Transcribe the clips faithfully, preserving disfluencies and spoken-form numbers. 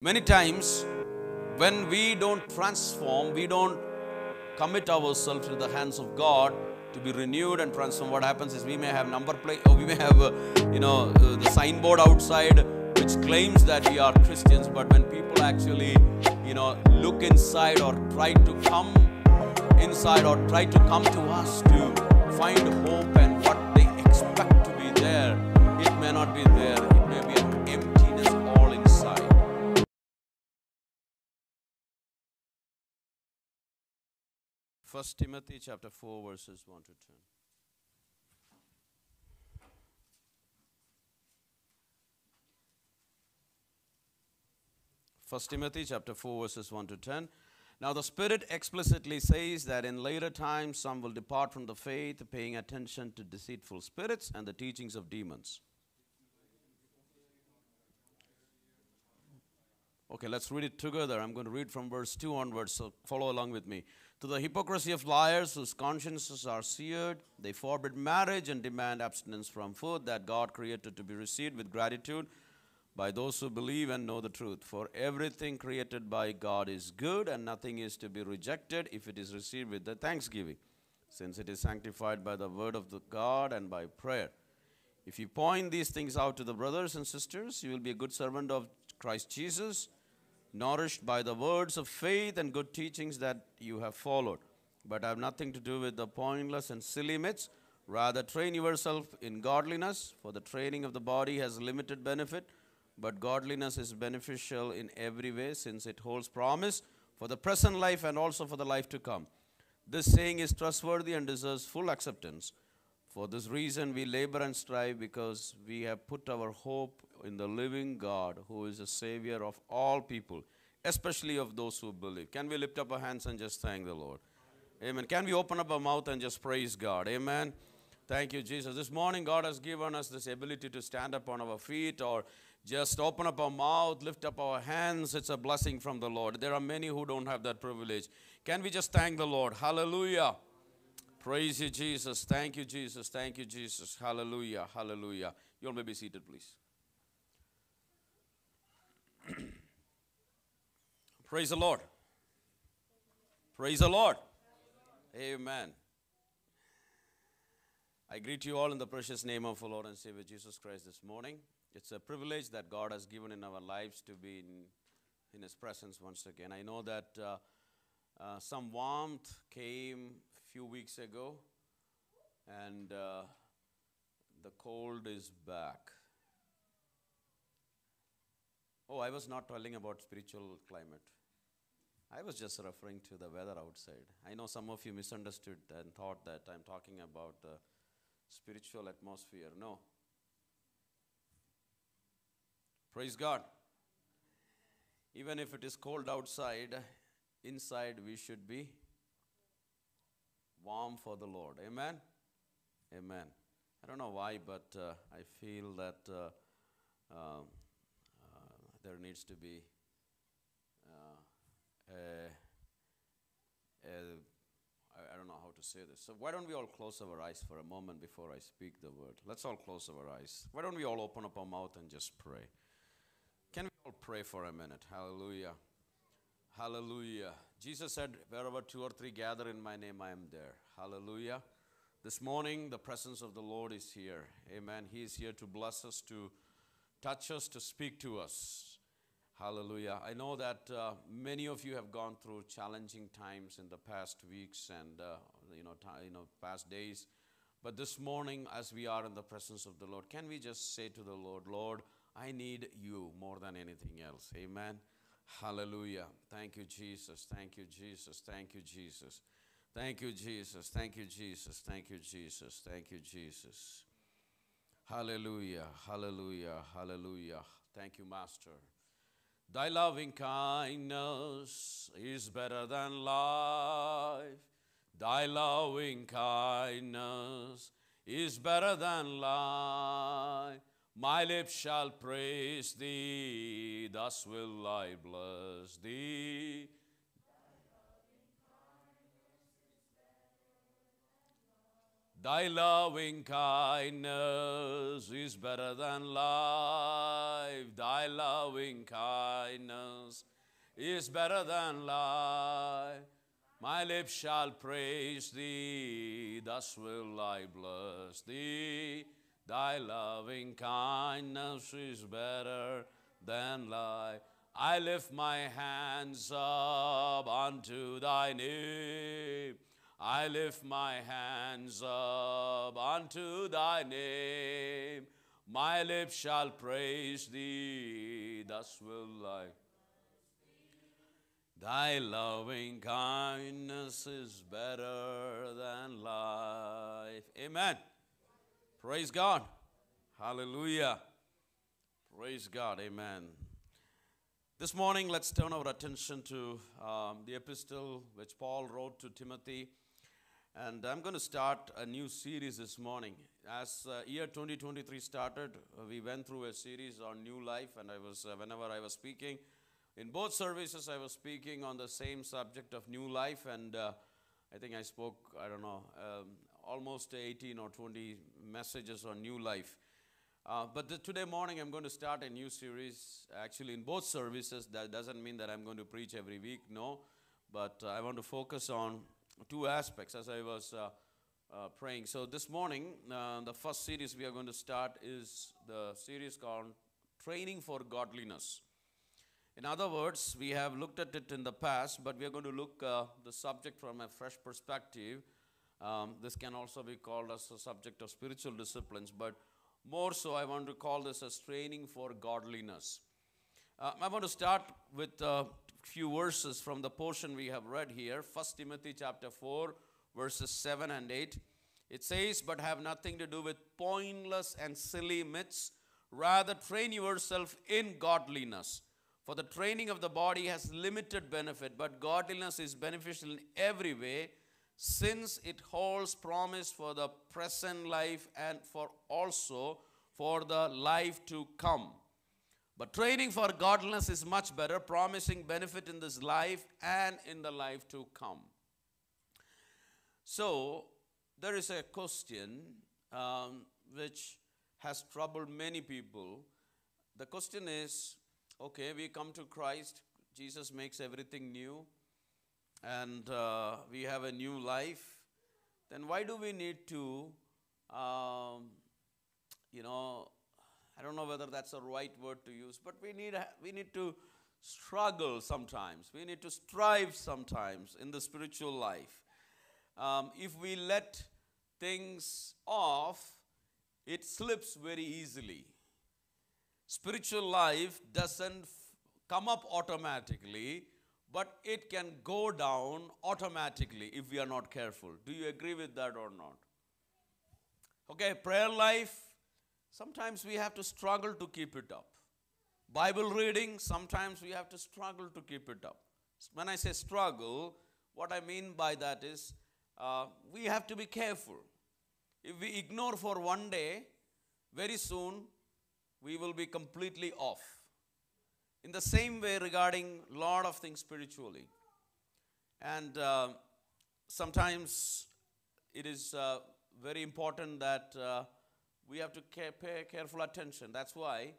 Many times when we don't transform, we don't commit ourselves to the hands of God to be renewed and transformed, what happens is we may have number plate, or we may have uh, you know uh, the signboard outside which claims that we are Christians, but when people actually you know look inside or try to come inside or try to come to us to find hope and what they expect to be there, it may not be there. It may be an emptiness all inside. First Timothy chapter four verses one to ten. First Timothy chapter four verses one to ten. Now the Spirit explicitly says that in later times some will depart from the faith, paying attention to deceitful spirits and the teachings of demons. Okay, let's read it together. I'm going to read from verse two onwards, so follow along with me. To the hypocrisy of liars whose consciences are seared, they forbid marriage and demand abstinence from food that God created to be received with gratitude by those who believe and know the truth. For everything created by God is good, and nothing is to be rejected if it is received with the thanksgiving, since it is sanctified by the word of the God and by prayer. If you point these things out to the brothers and sisters, you will be a good servant of Christ Jesus, nourished by the words of faith and good teachings that you have followed. But have nothing to do with the pointless and silly myths. Rather, train yourself in godliness, for the training of the body has limited benefit. But godliness is beneficial in every way, since it holds promise for the present life and also for the life to come. This saying is trustworthy and deserves full acceptance. For this reason we labor and strive, because we have put our hope in the living God, who is the Savior of all people, especially of those who believe. Can we lift up our hands and just thank the Lord? Amen. Can we open up our mouth and just praise God? Amen. Thank you, Jesus. This morning God has given us this ability to stand up on our feet or just open up our mouth, lift up our hands. It's a blessing from the Lord. There are many who don't have that privilege. Can we just thank the Lord? Hallelujah. Praise you, Jesus. Thank you, Jesus. Thank you, Jesus. Hallelujah. Hallelujah. You all may be seated, please. Praise the Lord. Praise the Lord. Amen. I greet you all in the precious name of our Lord and Savior Jesus Christ this morning. It's a privilege that God has given in our lives to be in, in His presence once again. I know that uh, uh, some warmth came a few weeks ago, and uh, the cold is back. Oh, I was not telling about spiritual climate. I was just referring to the weather outside. I know some of you misunderstood and thought that I'm talking about the spiritual atmosphere. No. Praise God. Even if it is cold outside, inside we should be warm for the Lord. Amen? Amen. I don't know why, but uh, I feel that uh, uh, uh, there needs to be uh, a, a, I don't know how to say this. So why don't we all close our eyes for a moment before I speak the word? Let's all close our eyes. Why don't we all open up our mouth and just pray? Can we all pray for a minute? Hallelujah. Hallelujah. Jesus said, wherever two or three gather in my name, I am there. Hallelujah. This morning, the presence of the Lord is here. Amen. He is here to bless us, to touch us, to speak to us. Hallelujah. I know that uh, many of you have gone through challenging times in the past weeks and, uh, you know, you know, past days. But this morning, as we are in the presence of the Lord, can we just say to the Lord, Lord, I need you more than anything else. Amen. Hallelujah. Thank you, Jesus. Thank you, Jesus. Thank you, Jesus. Thank you, Jesus. Thank you, Jesus. Thank you, Jesus. Thank you, Jesus. Hallelujah. Hallelujah. Hallelujah. Thank you, Master. Thy loving kindness is better than life. Thy loving kindness is better than life. My lips shall praise thee, thus will I bless thee. Thy loving kindness is better than life. Thy loving kindness is better than life. My lips shall praise thee, thus will I bless thee. Thy loving kindness is better than life. I lift my hands up unto thy name. I lift my hands up unto thy name. My lips shall praise thee, thus will I. Thy loving kindness is better than life. Amen. Praise God. Hallelujah. Praise God. Amen. This morning, let's turn our attention to um, the epistle which Paul wrote to Timothy. And I'm going to start a new series this morning. As uh, year twenty twenty-three started, we went through a series on new life, and I was uh, whenever I was speaking in both services, I was speaking on the same subject of new life, and uh, I think I spoke, I don't know, um, almost eighteen or twenty messages on new life. Uh, but the, today morning, I'm going to start a new series, actually in both services. That doesn't mean that I'm going to preach every week, no, but uh, I want to focus on two aspects as I was uh, uh, praying. So this morning, uh, the first series we are going to start is the series called Training for Godliness. In other words, we have looked at it in the past, but we are going to look uh, the subject from a fresh perspective. Um, this can also be called as a subject of spiritual disciplines, but more so I want to call this as Training for Godliness. Uh, I want to start with uh, few verses from the portion we have read here, First Timothy chapter four, verses seven and eight. It says, "But have nothing to do with pointless and silly myths. Rather, train yourself in godliness. For the training of the body has limited benefit, but godliness is beneficial in every way, since it holds promise for the present life and for also for the life to come. But training for godliness is much better, promising benefit in this life and in the life to come." So, there is a question um, which has troubled many people. The question is, okay, we come to Christ, Jesus makes everything new, and uh, we have a new life. Then why do we need to, um, you know, I don't know whether that's the right word to use, but we need, we need to struggle sometimes. We need to strive sometimes in the spiritual life. Um, if we let things off, it slips very easily. Spiritual life doesn't come up automatically, but it can go down automatically if we are not careful. Do you agree with that or not? Okay, prayer life. Sometimes we have to struggle to keep it up. Bible reading, sometimes we have to struggle to keep it up. When I say struggle, what I mean by that is uh, we have to be careful. If we ignore for one day, very soon we will be completely off. In the same way regarding a lot of things spiritually. And uh, sometimes it is uh, very important that uh, we have to care, pay careful attention. That's why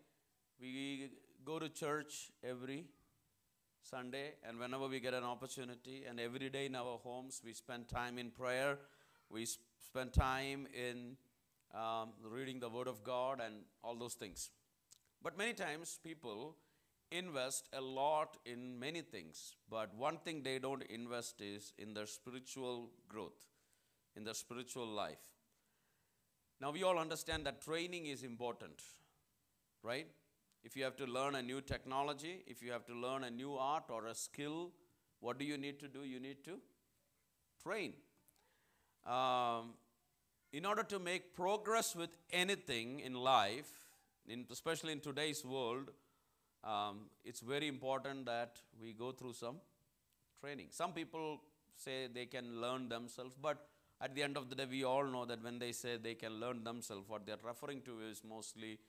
we go to church every Sunday, and whenever we get an opportunity, and every day in our homes, we spend time in prayer. We sp spend time in um, reading the Word of God and all those things. But many times people invest a lot in many things, but one thing they don't invest is in their spiritual growth, in their spiritual life. Now, we all understand that training is important, right? If you have to learn a new technology, if you have to learn a new art or a skill, what do you need to do? You need to train. Um, in order to make progress with anything in life, in, especially in today's world, um, it's very important that we go through some training. Some people say they can learn themselves, but at the end of the day, we all know that when they say they can learn themselves, what they're referring to is mostly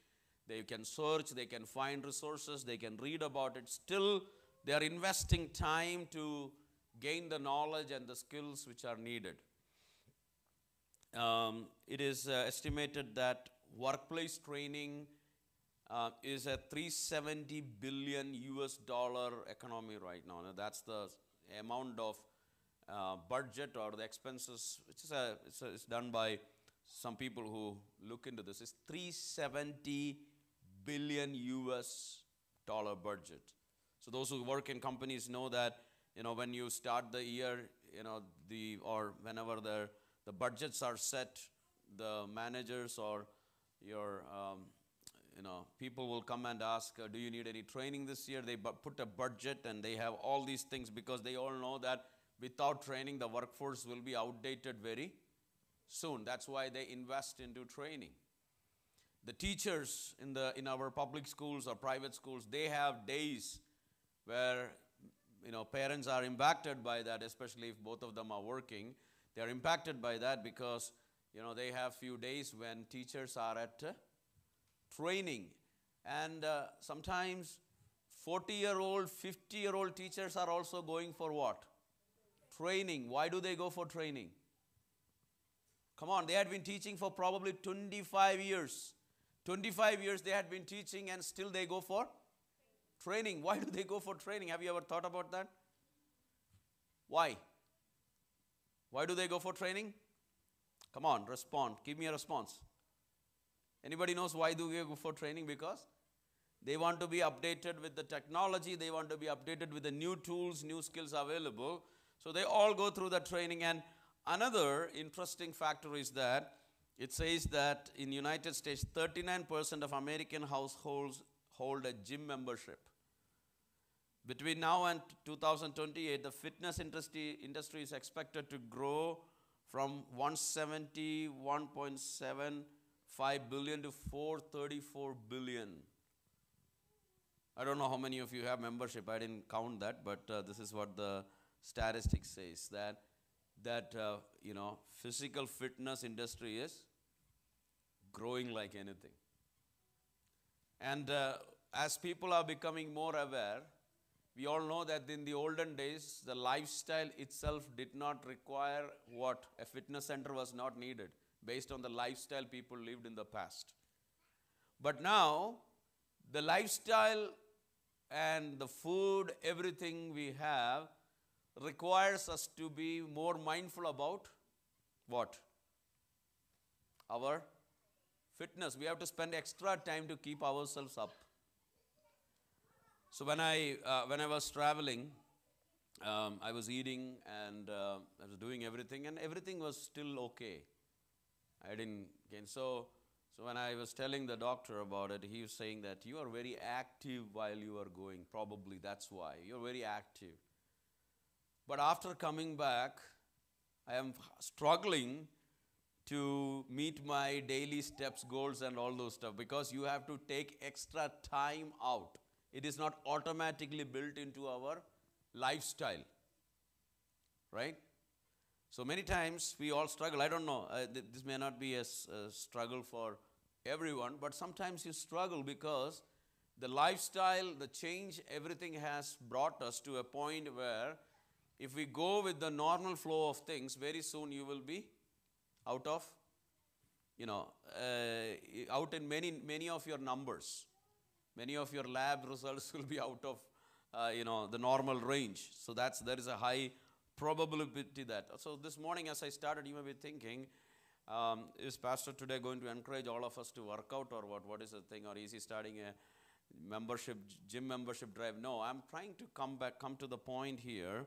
they can search, they can find resources, they can read about it. Still, they are investing time to gain the knowledge and the skills which are needed. Um, it is uh, estimated that workplace training uh, is a three hundred seventy billion U S dollar economy right now. Now that's the amount of uh, budget or the expenses, which is a, it's, a, it's done by some people who look into this. It's three hundred seventy billion U S dollar budget. So those who work in companies know that, you know, when you start the year, you know, the, or whenever the, the budgets are set, the managers or your, um, you know, people will come and ask, uh, do you need any training this year? They bu put a budget and they have all these things because they all know that without training, the workforce will be outdated very soon. That's why they invest into training. The teachers in, the, in our public schools or private schools, they have days where, you know, parents are impacted by that, especially if both of them are working. They are impacted by that because, you know, they have few days when teachers are at uh, training. And uh, sometimes forty-year-old, fifty-year-old teachers are also going for what? Training. Why do they go for training? Come on, they had been teaching for probably twenty-five years. twenty-five years they had been teaching and still they go for training. Why do they go for training? Have you ever thought about that? Why? Why do they go for training? Come on, respond. Give me a response. Anybody knows why do we go for training? Because they want to be updated with the technology. They want to be updated with the new tools, new skills available. So they all go through the training. And another interesting factor is that it says that in United States, thirty-nine percent of American households hold a gym membership. Between now and two thousand twenty-eight, the fitness industry, industry is expected to grow from one hundred seventy-one point seven five billion to four hundred thirty-four billion. I don't know how many of you have membership. I didn't count that, but uh, this is what the statistics says, that that uh, you know, physical fitness industry is growing like anything. And uh, as people are becoming more aware, we all know that in the olden days, the lifestyle itself did not require what? A fitness center was not needed based on the lifestyle people lived in the past. But now, the lifestyle and the food, everything we have, requires us to be more mindful about what? Our fitness. We have to spend extra time to keep ourselves up. So when I, uh, when I was traveling, um, I was eating and uh, I was doing everything, and everything was still okay. I didn't gain. So, so when I was telling the doctor about it, he was saying that you are very active while you are going. Probably that's why. You're very active. But after coming back, I am struggling to meet my daily steps, goals, and all those stuff because you have to take extra time out. It is not automatically built into our lifestyle, right? So many times we all struggle. I don't know, uh, th this may not be a, a struggle for everyone, but sometimes you struggle because the lifestyle, the change, everything has brought us to a point where if we go with the normal flow of things, very soon you will be out of, you know, uh, out in many, many of your numbers. Many of your lab results will be out of, uh, you know, the normal range. So that's, there is a high probability that. So this morning as I started, you may be thinking, um, is Pastor today going to encourage all of us to work out or what? What is the thing? Or is he starting a membership, gym membership drive? No, I'm trying to come back, come to the point here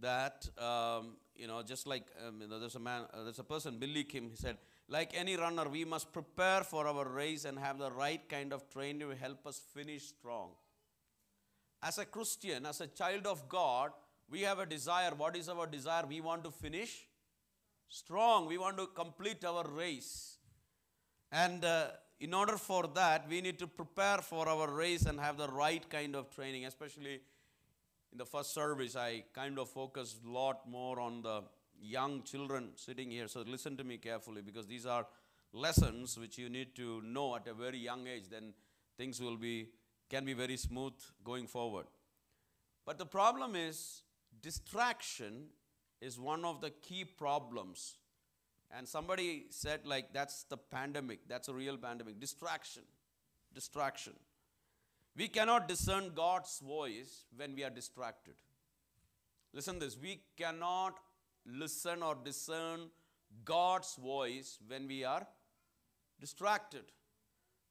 that, um, you know, just like um, you know, there's a man, uh, there's a person, Billy Kim, he said, like any runner, we must prepare for our race and have the right kind of training to help us finish strong. As a Christian, as a child of God, we have a desire. What is our desire? We want to finish strong. We want to complete our race. And uh, in order for that, we need to prepare for our race and have the right kind of training. Especially in the first service, I kind of focused a lot more on the young children sitting here, so listen to me carefully because these are lessons which you need to know at a very young age. Then things will be, can be very smooth going forward. But the problem is distraction is one of the key problems And somebody said, like, that's the pandemic. That's a real pandemic. Distraction. Distraction. We cannot discern God's voice when we are distracted. Listen this. We cannot listen or discern God's voice when we are distracted.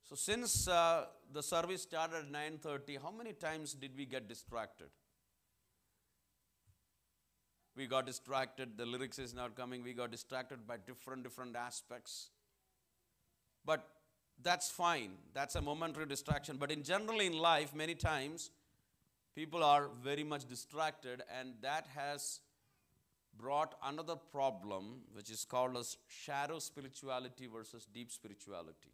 So since uh, the service started at nine thirty, how many times did we get distracted? We got distracted. The lyrics is not coming. We got distracted by different, different aspects. But that's fine. That's a momentary distraction. But in general in life, many times, people are very much distracted, and that has brought another problem, which is called as shallow spirituality versus deep spirituality.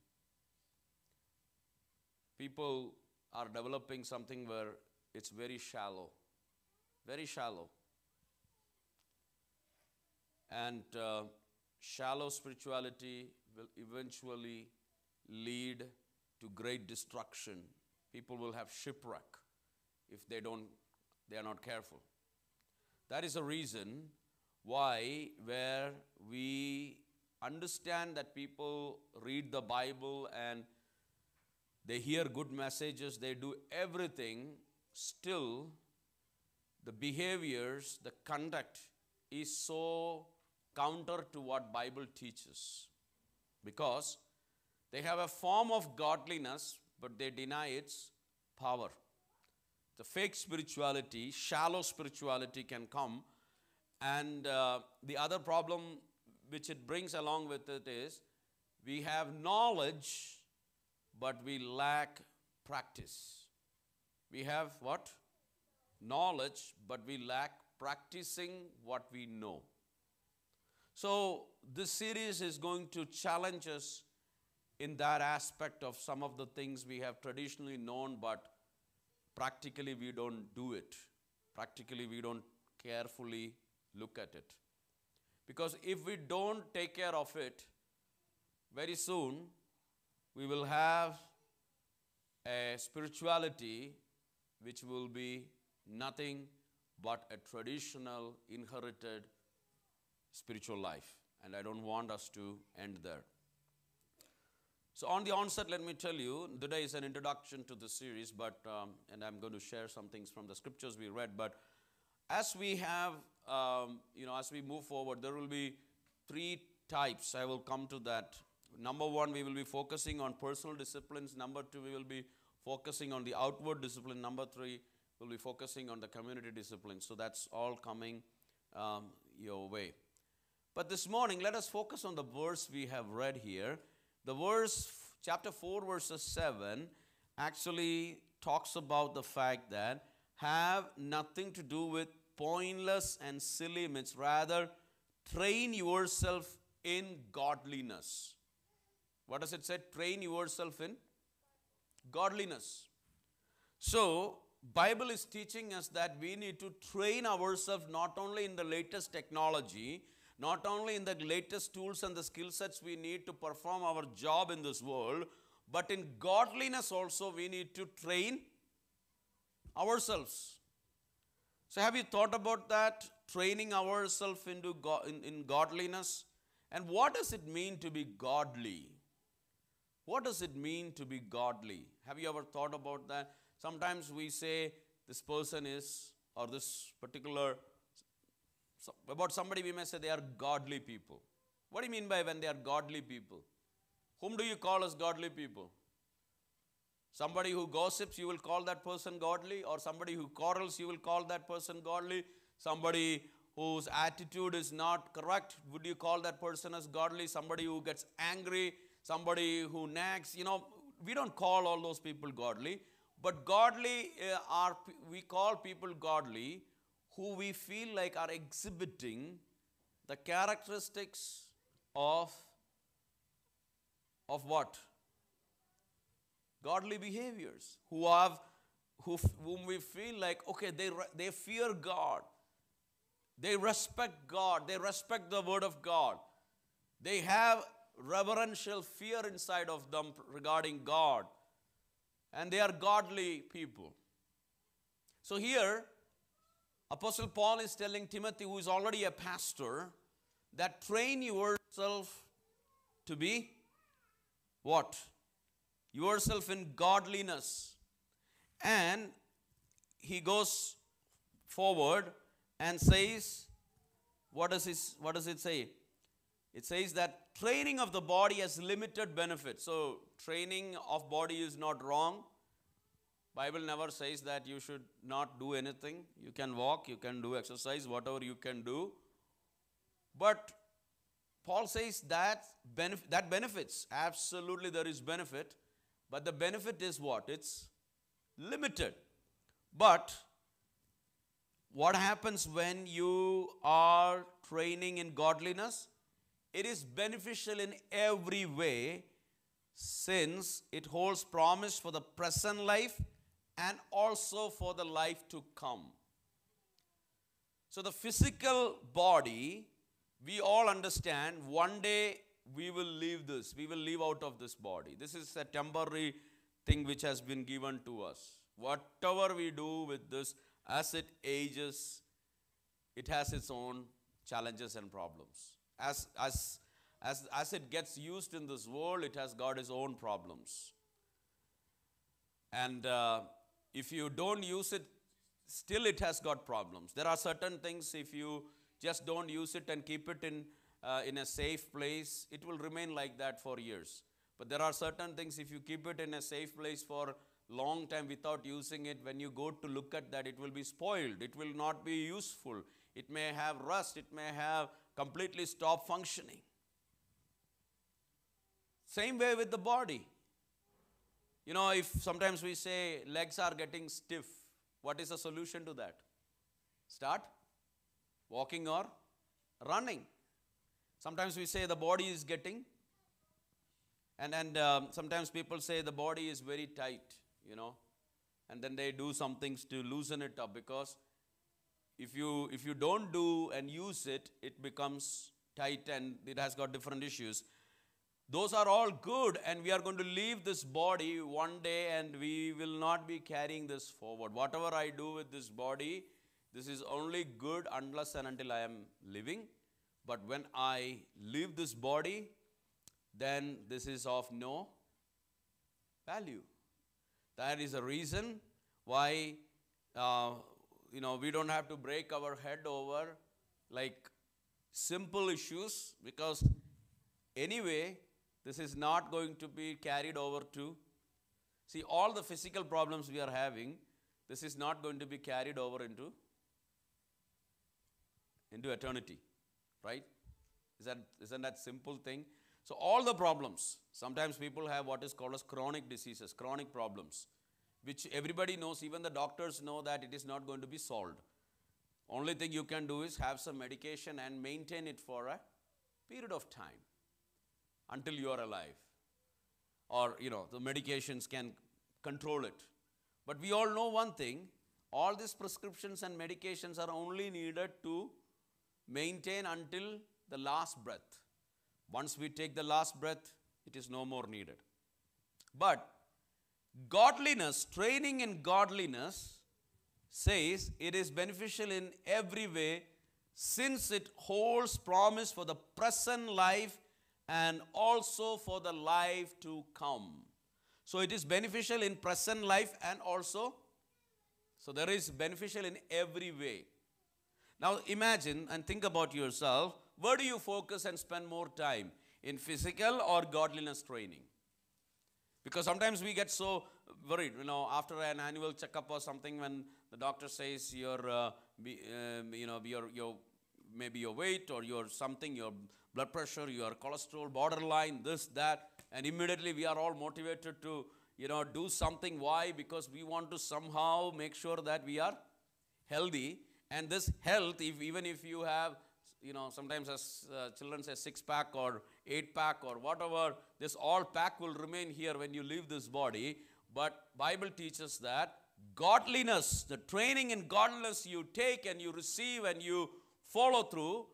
People are developing something where it's very shallow, very shallow. And uh, shallow spirituality will eventually lead to great destruction. People will have shipwreck if they don't, they are not careful. That is the reason why, where we understand that people read the Bible and they hear good messages, they do everything, still the behaviors, the conduct is so counter to what Bible teaches, because they have a form of godliness, but they deny its power. The fake spirituality, shallow spirituality can come, and uh, the other problem which it brings along with it is we have knowledge, but we lack practice. We have what? Knowledge, but we lack practicing what we know. So this series is going to challenge us in that aspect of some of the things we have traditionally known, but practically we don't do it. Practically we don't carefully look at it. Because if we don't take care of it, very soon we will have a spirituality which will be nothing but a traditional inherited spiritual life. And I don't want us to end there. So on the onset, let me tell you, today is an introduction to the series, but um, and I'm going to share some things from the scriptures we read. But as we have, um, you know, as we move forward, there will be three types. I will come to that. Number one, we will be focusing on personal disciplines. Number two, we will be focusing on the outward discipline. Number three, we'll be focusing on the community discipline. So that's all coming um, your way. But this morning, let us focus on the verse we have read here. The verse, chapter four, verses seven, actually talks about the fact that have nothing to do with pointless and silly myths. Rather, train yourself in godliness. What does it say? Train yourself in godliness. So, Bible is teaching us that we need to train ourselves not only in the latest technology, not only in the latest tools and the skill sets we need to perform our job in this world, but in godliness also we need to train ourselves. So, have you thought about that? Training ourselves into go- in, in godliness? And what does it mean to be godly? What does it mean to be godly? Have you ever thought about that? Sometimes we say this person is, or this particular, so about somebody we may say they are godly people. What do you mean by when they are godly people? Whom do you call as godly people? Somebody who gossips, you will call that person godly, or somebody who quarrels, you will call that person godly. Somebody whose attitude is not correct, would you call that person as godly? Somebody who gets angry, somebody who nags, you know, we don't call all those people godly, but godly uh, are, we call people godly who we feel like are exhibiting the characteristics of, of what? Godly behaviors, who have, who, whom we feel like, okay, they, they fear God. They respect God. They respect the word of God. They have reverential fear inside of them regarding God. And they are godly people. So here, Apostle Paul is telling Timothy, who is already a pastor, that train yourself yourself to be what? Yourself in godliness. And he goes forward and says, what does it, what does it say? It says that training of the body has limited benefits. So training of body is not wrong. Bible never says that you should not do anything. You can walk, you can do exercise, whatever you can do. But Paul says that, benef- that benefits. Absolutely there is benefit. But the benefit is what? It's limited. But what happens when you are training in godliness? It is beneficial in every way, since it holds promise for the present life and also for the life to come. So the physical body, we all understand, one day we will leave this. We will leave out of this body. This is a temporary thing which has been given to us. Whatever we do with this, as it ages, it has its own challenges and problems. As, as, as, as it gets used in this world, it has got its own problems. And uh, if you don't use it, still it has got problems. There are certain things, if you just don't use it and keep it in, uh, in a safe place, it will remain like that for years. But there are certain things, if you keep it in a safe place for long time without using it, when you go to look at that, it will be spoiled. It will not be useful. It may have rust. It may have completely stopped functioning. Same way with the body. You know, if sometimes we say legs are getting stiff, what is the solution to that? Start walking or running. Sometimes we say the body is getting, and, and um, sometimes people say the body is very tight, you know, and then they do some things to loosen it up, because if you, if you don't do and use it, it becomes tight and it has got different issues. Those are all good, and we are going to leave this body one day and we will not be carrying this forward. Whatever I do with this body, this is only good unless and until I am living. But when I leave this body, then this is of no value. That is the reason why uh, you know, we don't have to break our head over like simple issues, because anyway, this is not going to be carried over to. See, all the physical problems we are having, this is not going to be carried over into, into eternity, right? Is that, isn't that simple thing? So all the problems, sometimes people have what is called as chronic diseases, chronic problems, which everybody knows, even the doctors know that it is not going to be solved. Only thing you can do is have some medication and maintain it for a period of time until you are alive. Or, you know, the medications can control it. But we all know one thing, all these prescriptions and medications are only needed to maintain until the last breath. Once we take the last breath, it is no more needed. But godliness, training in godliness, says it is beneficial in every way, since it holds promise for the present life and also for the life to come. So it is beneficial in present life and also. So there is beneficial in every way. Now imagine and think about yourself. Where do you focus and spend more time? In physical or godliness training? Because sometimes we get so worried, you know, after an annual checkup or something, when the doctor says your, uh, be, uh, you know, your, your, maybe your weight or your something, your blood pressure, your cholesterol, borderline, this, that, and immediately we are all motivated to, you know, do something. Why? Because we want to somehow make sure that we are healthy. And this health, if, even if you have, you know, sometimes as uh, children say six-pack or eight-pack or whatever, this all pack will remain here when you leave this body. But Bible teaches that godliness, the training in godliness you take and you receive and you follow through,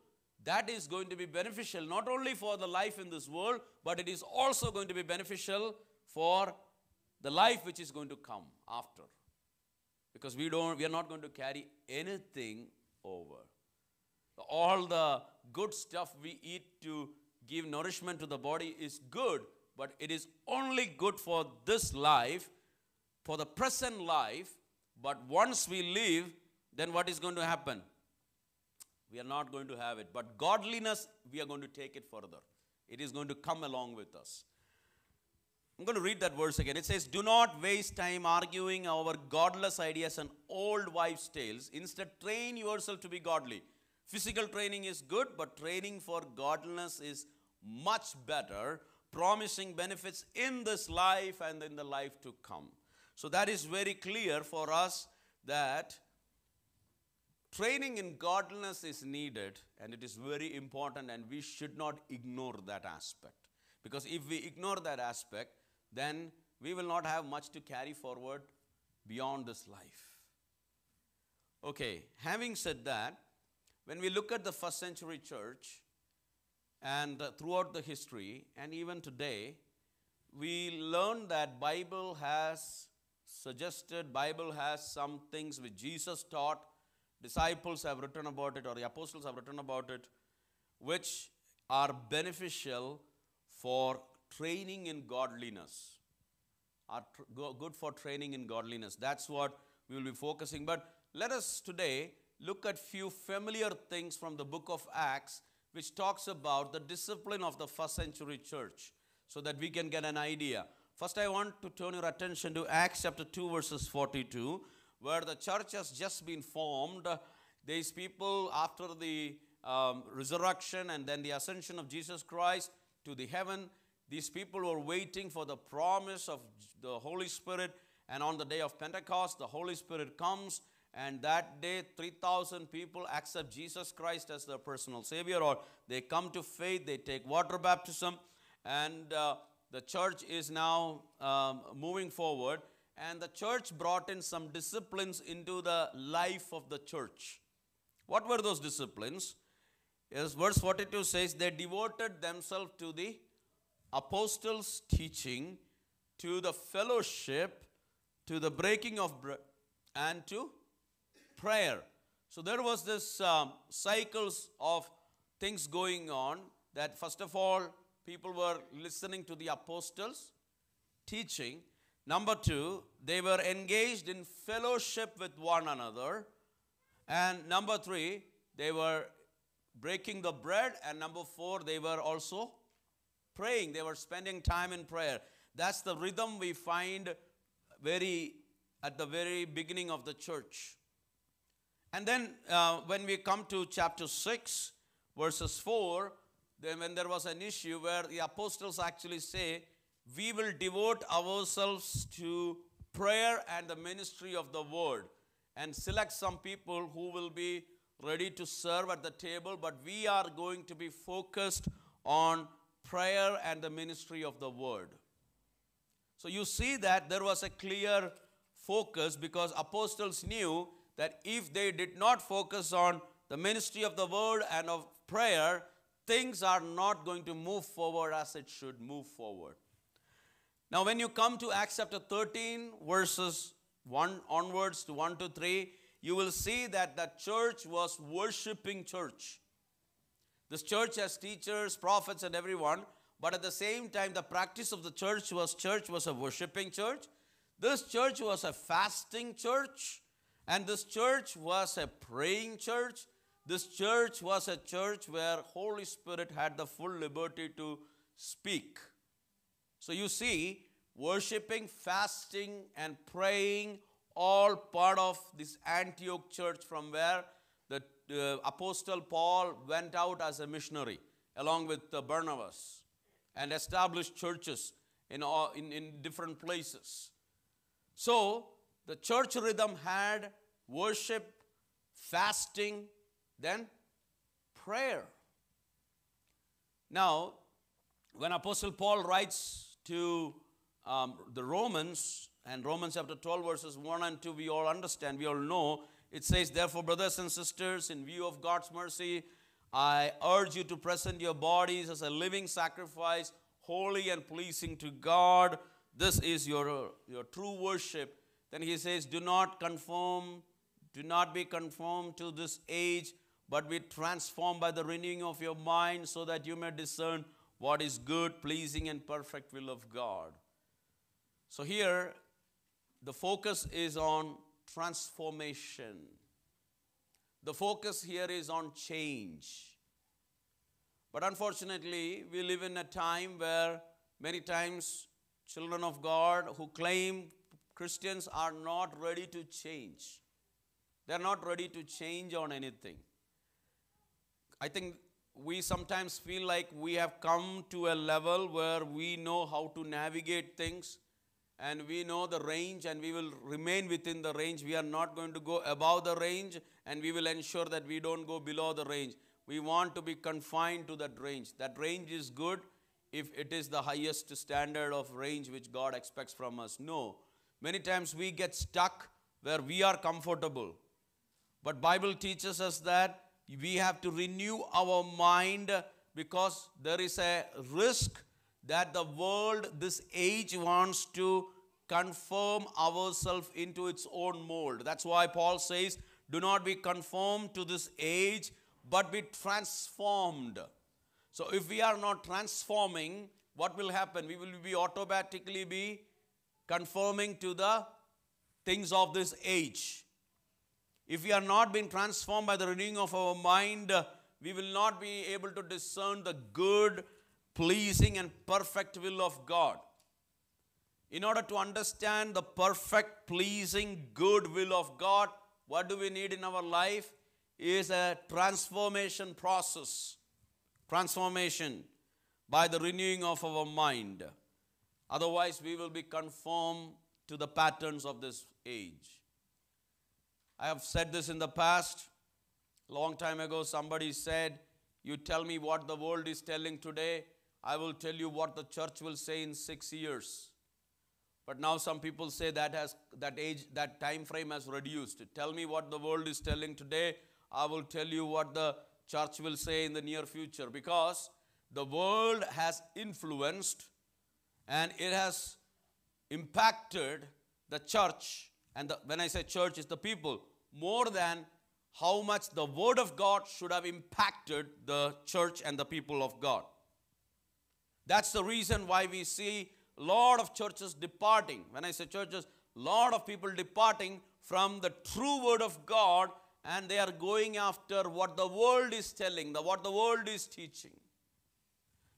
that is going to be beneficial not only for the life in this world, but it is also going to be beneficial for the life which is going to come after. Because we don't, we are not going to carry anything over. All the good stuff we eat to give nourishment to the body is good, but it is only good for this life, for the present life. But once we leave, then what is going to happen? We are not going to have it. But godliness, we are going to take it further. It is going to come along with us. I'm going to read that verse again. It says, do not waste time arguing over godless ideas and old wives' tales. Instead, train yourself to be godly. Physical training is good, but training for godliness is much better, promising benefits in this life and in the life to come. So that is very clear for us that training in godliness is needed, and it is very important, and we should not ignore that aspect. Because if we ignore that aspect, then we will not have much to carry forward beyond this life. Okay, having said that, when we look at the first century church and uh, throughout the history and even today, we learn that Bible has suggested, Bible has some things which Jesus taught, disciples have written about it, or the apostles have written about it, which are beneficial for training in godliness, are tr- good for training in godliness. That's what we will be focusing. But let us today look at few familiar things from the book of Acts, which talks about the discipline of the first century church, so that we can get an idea. First, I want to turn your attention to Acts chapter two, verses forty-two, where the church has just been formed. These people, after the um, resurrection and then the ascension of Jesus Christ to the heaven, these people were waiting for the promise of the Holy Spirit. And on the day of Pentecost, the Holy Spirit comes, and that day three thousand people accept Jesus Christ as their personal Savior, or they come to faith, they take water baptism, and uh, the church is now um, moving forward. And the church brought in some disciplines into the life of the church. What were those disciplines? Yes, verse forty-two says, they devoted themselves to the apostles' teaching, to the fellowship, to the breaking of bread, and to prayer. So there was this um, cycles of things going on, that first of all, people were listening to the apostles' teaching. Number two, they were engaged in fellowship with one another. And number three, they were breaking the bread, and number four, they were also praying. They were spending time in prayer. That's the rhythm we find very at the very beginning of the church. And then uh, when we come to chapter six, verses four, then when there was an issue where the apostles actually say, we will devote ourselves to prayer and the ministry of the word, and select some people who will be ready to serve at the table, but we are going to be focused on prayer and the ministry of the word. So you see that there was a clear focus, because apostles knew that if they did not focus on the ministry of the word and of prayer, things are not going to move forward as it should move forward. Now when you come to Acts chapter thirteen, verses one onwards to one to three, you will see that the church was worshiping church. This church has teachers, prophets, and everyone. But at the same time, the practice of the church was church was a worshiping church. This church was a fasting church. And this church was a praying church. This church was a church where Holy Spirit had the full liberty to speak. So you see, worshiping, fasting, and praying, all part of this Antioch church, from where the uh, Apostle Paul went out as a missionary along with uh, Barnabas and established churches in, all, in, in different places. So the church rhythm had worship, fasting, then prayer. Now, when Apostle Paul writes to um, the Romans, and Romans chapter twelve, verses one and two, we all understand, we all know. It says, therefore, brothers and sisters, in view of God's mercy, I urge you to present your bodies as a living sacrifice, holy and pleasing to God. This is your, your true worship. Then he says, do not conform, do not be conformed to this age, but be transformed by the renewing of your mind, so that you may discern what is good, pleasing, and perfect will of God. So here, the focus is on transformation. The focus here is on change. But unfortunately, we live in a time where many times children of God who claim Christians are not ready to change. They're not ready to change on anything. I think we sometimes feel like we have come to a level where we know how to navigate things, and we know the range, and we will remain within the range. We are not going to go above the range, and we will ensure that we don't go below the range. We want to be confined to that range. That range is good if it is the highest standard of range which God expects from us. No. Many times we get stuck where we are comfortable. But Bible teaches us that we have to renew our mind, because there is a risk that the world, this age, wants to conform ourselves into its own mold. That's why Paul says, do not be conformed to this age, but be transformed. So if we are not transforming, what will happen? We will be automatically be conforming to the things of this age. If we are not being transformed by the renewing of our mind, we will not be able to discern the good, pleasing, and perfect will of God. In order to understand the perfect, pleasing, good will of God, what do we need in our life? Is a transformation process. Transformation by the renewing of our mind. Otherwise, we will be conformed to the patterns of this age. I have said this in the past. A long time ago, somebody said, you tell me what the world is telling today, I will tell you what the church will say in six years. But now some people say that has that age, that time frame has reduced. Tell me what the world is telling today, I will tell you what the church will say in the near future. Because the world has influenced and it has impacted the church. And the, when I say church, it's the people, more than how much the Word of God should have impacted the church and the people of God. That's the reason why we see a lot of churches departing. When I say churches, a lot of people departing from the true Word of God, and they are going after what the world is telling, the, what the world is teaching.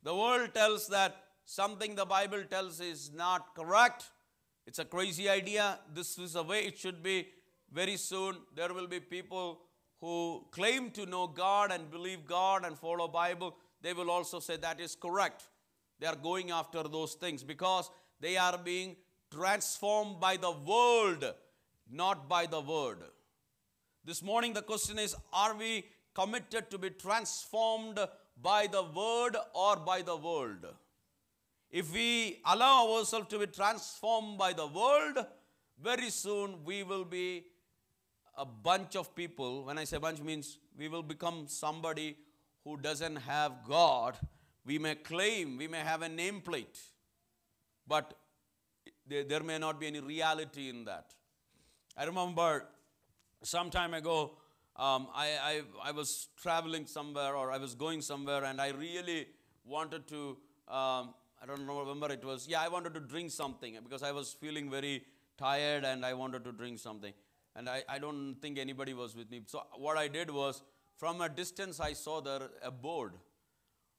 The world tells that something the Bible tells is not correct. It's a crazy idea. This is the way it should be. Very soon, there will be people who claim to know God and believe God and follow Bible. They will also say that is correct. They are going after those things because they are being transformed by the world, not by the Word. This morning, the question is, are we committed to be transformed by the Word or by the world? If we allow ourselves to be transformed by the world, very soon we will be a bunch of people. When I say bunch, means we will become somebody who doesn't have God. We may claim, we may have a nameplate, but there may not be any reality in that. I remember some time ago, um, I, I, I was traveling somewhere, or I was going somewhere, and I really wanted to, um, I don't know, remember it was, yeah, I wanted to drink something because I was feeling very tired and I wanted to drink something. And I, I don't think anybody was with me. So what I did was, from a distance, I saw there a board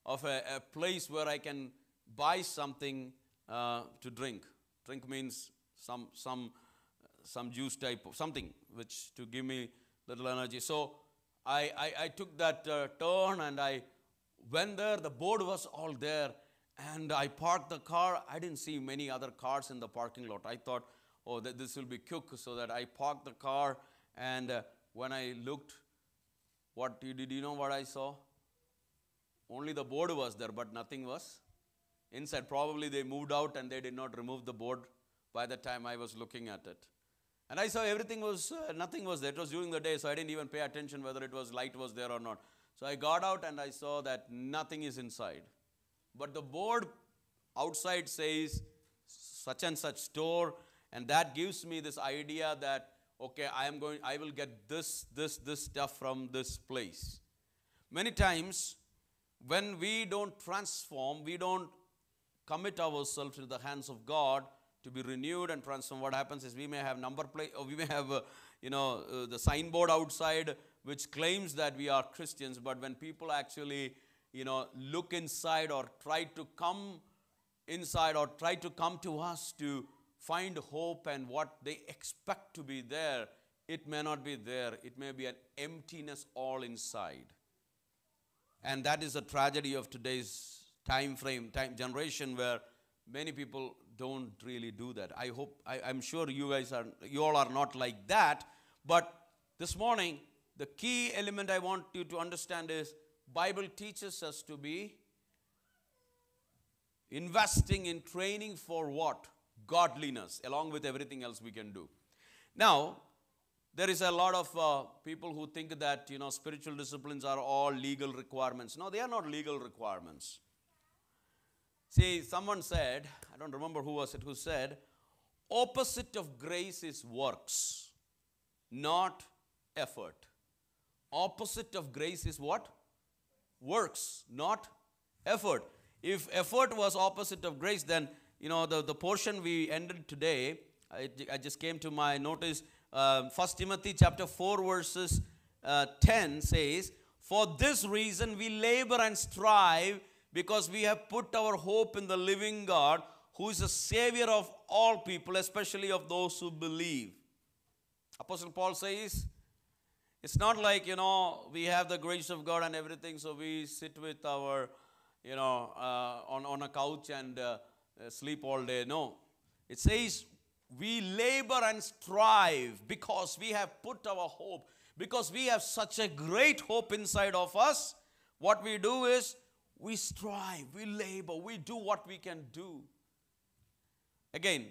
of a, a place where I can buy something uh, to drink. Drink means some, some, some juice type of something, which to give me little energy. So I, I, I took that uh, turn and I went there. The board was all there. And I parked the car. I didn't see many other cars in the parking lot. I thought, oh, th this will be quick, so that I parked the car. And uh, when I looked, what did you know what I saw? Only the board was there, but nothing was inside. Probably they moved out and they did not remove the board by the time I was looking at it. And I saw everything was, uh, nothing was there. It was during the day, so I didn't even pay attention whether it was light was there or not. So I got out and I saw that nothing is inside. But the board outside says such and such store, and that gives me this idea that, okay, I am going, I will get this, this, this stuff from this place. Many times when we don't transform, we don't commit ourselves to the hands of God to be renewed and transformed, what happens is we may have number plate, or we may have, uh, you know, uh, the signboard outside which claims that we are Christians, but when people actually, you know, look inside or try to come inside or try to come to us to find hope and what they expect to be there, it may not be there. It may be an emptiness all inside. And that is a tragedy of today's time frame, time generation, where many people don't really do that. I hope, I, I'm sure you guys are, you all are not like that. But this morning, the key element I want you to understand is Bible teaches us to be investing in training for what? Godliness, along with everything else we can do. Now, there is a lot of uh, people who think that, you know, spiritual disciplines are all legal requirements. No, they are not legal requirements. See, someone said, I don't remember who was it, who said, opposite of grace is works, not effort. Opposite of grace is what? Works, not effort. If effort was opposite of grace, then, you know, the, the portion we ended today, I, I just came to my notice, uh, First Timothy chapter four verses ten says, for this reason we labor and strive, because we have put our hope in the living God, who is the Savior of all people, especially of those who believe. Apostle Paul says, it's not like, you know, we have the grace of God and everything, so we sit with our, you know, uh, on, on a couch and uh, sleep all day. No. It says, we labor and strive because we have put our hope, because we have such a great hope inside of us. What we do is, we strive, we labor, we do what we can do. Again,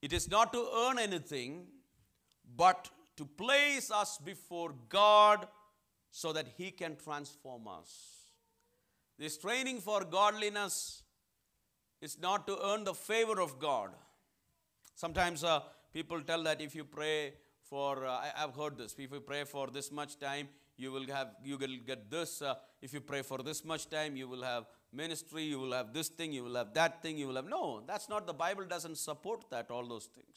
it is not to earn anything, but to place us before God so that He can transform us. This training for godliness is not to earn the favor of God. Sometimes uh, people tell that if you pray for, uh, I, I've heard this, if you pray for this much time, you will have, you will get this. Uh, if you pray for this much time, you will have ministry, you will have this thing, you will have that thing, you will have. No, that's not, the Bible doesn't support that, all those things.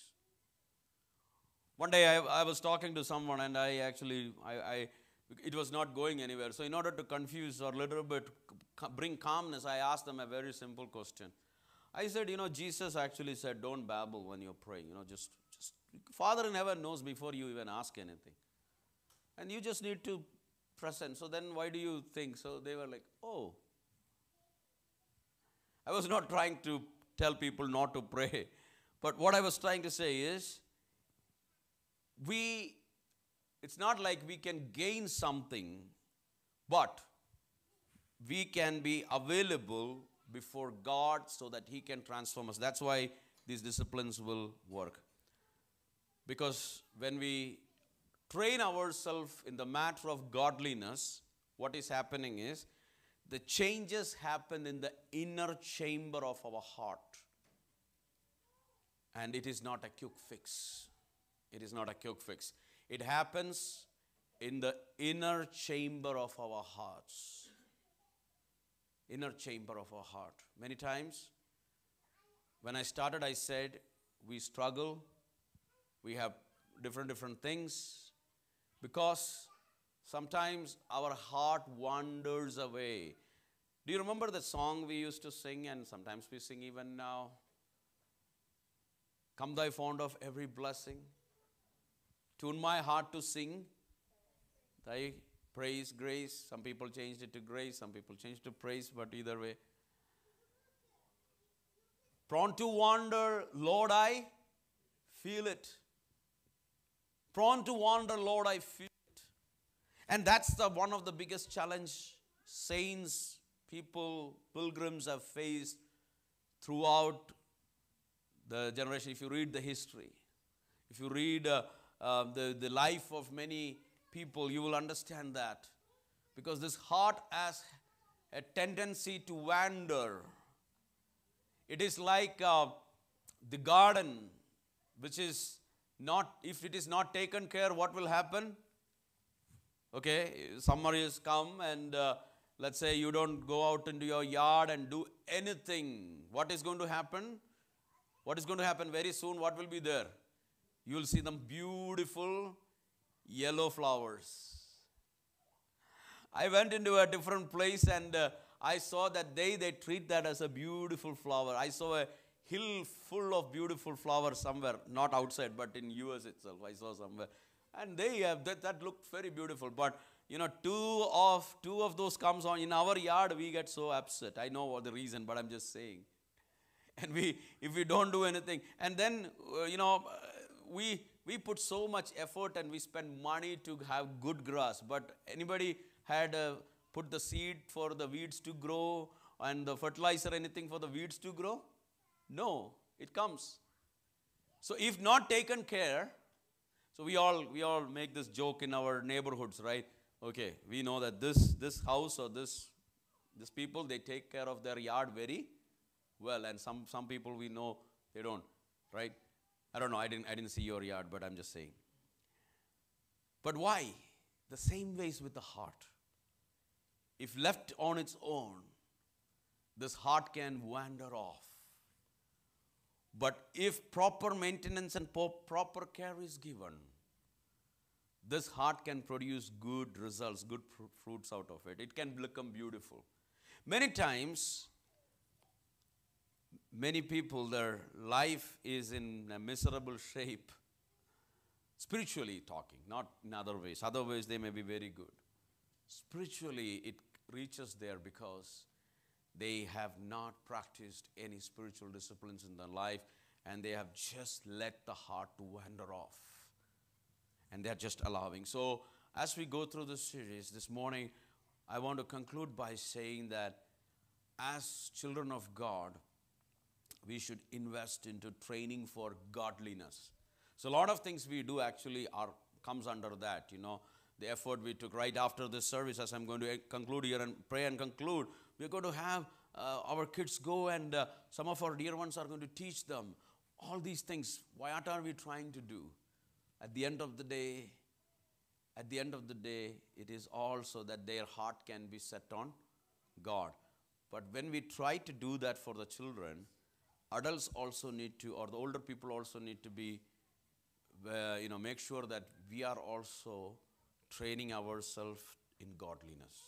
One day I, I was talking to someone, and I actually, I, I, it was not going anywhere. So in order to confuse or a little bit bring calmness, I asked them a very simple question. I said, you know, Jesus actually said, don't babble when you're praying. You know, just, just Father in heaven knows before you even ask anything. And you just need to present. So then why do you think? So they were like, oh. I was not trying to tell people not to pray. But what I was trying to say is, we, it's not like we can gain something, but we can be available before God so that He can transform us. That's why these disciplines will work. Because when we train ourselves in the matter of godliness, what is happening is the changes happen in the inner chamber of our heart. And it is not a quick fix. It is not a quick fix. It happens in the inner chamber of our hearts. Inner chamber of our heart. Many times, when I started, I said, we struggle, we have different, different things, because sometimes our heart wanders away. Do you remember the song we used to sing, and sometimes we sing even now? Come thou fond of every blessing, tune my heart to sing thy praise, grace. Some people changed it to grace, some people changed it to praise, but either way. Prone to wander, Lord, I feel it. Prone to wander, Lord, I feel it. And that's the one of the biggest challenge saints, people, pilgrims have faced throughout the generation. If you read the history, if you read uh, uh, the, the life of many people, you will understand that. Because this heart has a tendency to wander. It is like uh, the garden, which is not, if it is not taken care, what will happen? Okay, summer is come and uh, let's say you don't go out into your yard and do anything. What is going to happen? What is going to happen very soon? What will be there? You will see them beautiful yellow flowers. I went into a different place and uh, I saw that they, they treat that as a beautiful flower. I saw a hill full of beautiful flowers somewhere, not outside, but in U S itself, I saw somewhere. And they have, that, that looked very beautiful. But, you know, two of, two of those comes on. In our yard, we get so upset. I know what the reason, but I'm just saying. And we, if we don't do anything. And then, uh, you know, uh, we, we put so much effort and we spend money to have good grass. But anybody had uh, put the seed for the weeds to grow and the fertilizer, anything for the weeds to grow? No, it comes. So if not taken care, so we all, we all make this joke in our neighborhoods, right? Okay, we know that this, this house or this, this people, they take care of their yard very well. And some, some people we know, they don't, right? I don't know, I didn't, I didn't see your yard, but I'm just saying. But why? The same ways with the heart. If left on its own, this heart can wander off. But if proper maintenance and proper care is given, this heart can produce good results, good fr fruits out of it. It can become beautiful. Many times, many people, their life is in a miserable shape, spiritually talking, not in other ways. Other ways, they may be very good. Spiritually, it reaches there because they have not practiced any spiritual disciplines in their life, and they have just let the heart to wander off. And they're just allowing. So as we go through this series this morning, I want to conclude by saying that as children of God, we should invest into training for godliness. So a lot of things we do actually are comes under that, you know. The effort we took right after this service, as I'm going to conclude here and pray and conclude, we're going to have uh, our kids go and uh, some of our dear ones are going to teach them all these things. What are we trying to do? At the end of the day, at the end of the day, it is all so that their heart can be set on God. But when we try to do that for the children, adults also need to, or the older people also need to be, uh, you know, make sure that we are also training ourselves in godliness.